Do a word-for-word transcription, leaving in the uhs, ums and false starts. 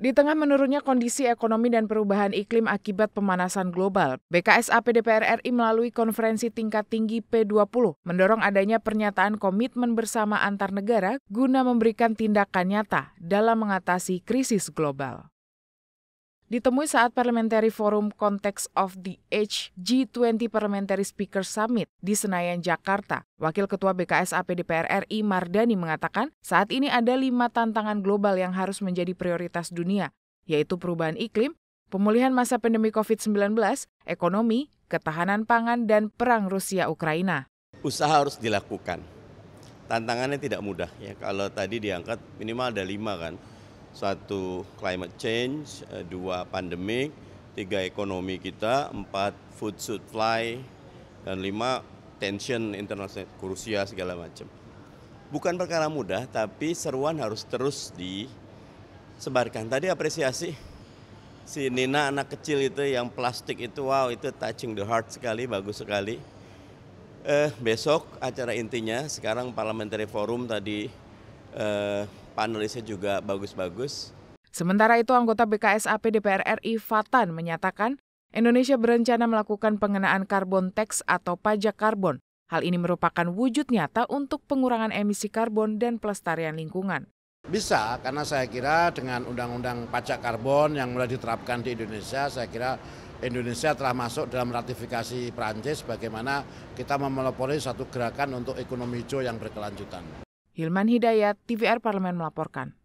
Di tengah menurunnya kondisi ekonomi dan perubahan iklim akibat pemanasan global, B K S A P D P R R I melalui konferensi tingkat tinggi P dua puluh mendorong adanya pernyataan komitmen bersama antar negara guna memberikan tindakan nyata dalam mengatasi krisis global. Ditemui saat Parliamentary Forum Context of the Age G dua puluh Parliamentary Speaker Summit di Senayan, Jakarta, Wakil Ketua B K S A P D P R R I Mardani mengatakan saat ini ada lima tantangan global yang harus menjadi prioritas dunia, yaitu perubahan iklim, pemulihan masa pandemi COVID sembilan belas, ekonomi, ketahanan pangan, dan perang Rusia-Ukraina. Usaha harus dilakukan. Tantangannya tidak mudah. Ya, kalau tadi diangkat minimal ada lima kan. Satu, climate change, dua, pandemik, tiga, ekonomi kita, empat, food supply, dan lima, tension internasional, Rusia, segala macam. Bukan perkara mudah, tapi seruan harus terus disebarkan. Tadi apresiasi si Nina anak kecil itu yang plastik itu, wow, itu touching the heart sekali, bagus sekali. Eh, besok acara intinya, sekarang parliamentary forum tadi, eh, panelisnya juga bagus-bagus. Sementara itu, anggota B K S A P D P R R I Fathan menyatakan Indonesia berencana melakukan pengenaan karbon tax atau pajak karbon. Hal ini merupakan wujud nyata untuk pengurangan emisi karbon dan pelestarian lingkungan. Bisa, karena saya kira dengan undang-undang pajak karbon yang mulai diterapkan di Indonesia, saya kira Indonesia telah masuk dalam ratifikasi Perancis bagaimana kita memelopori satu gerakan untuk ekonomi hijau yang berkelanjutan. Hilman Hidayat, T V R Parlemen melaporkan.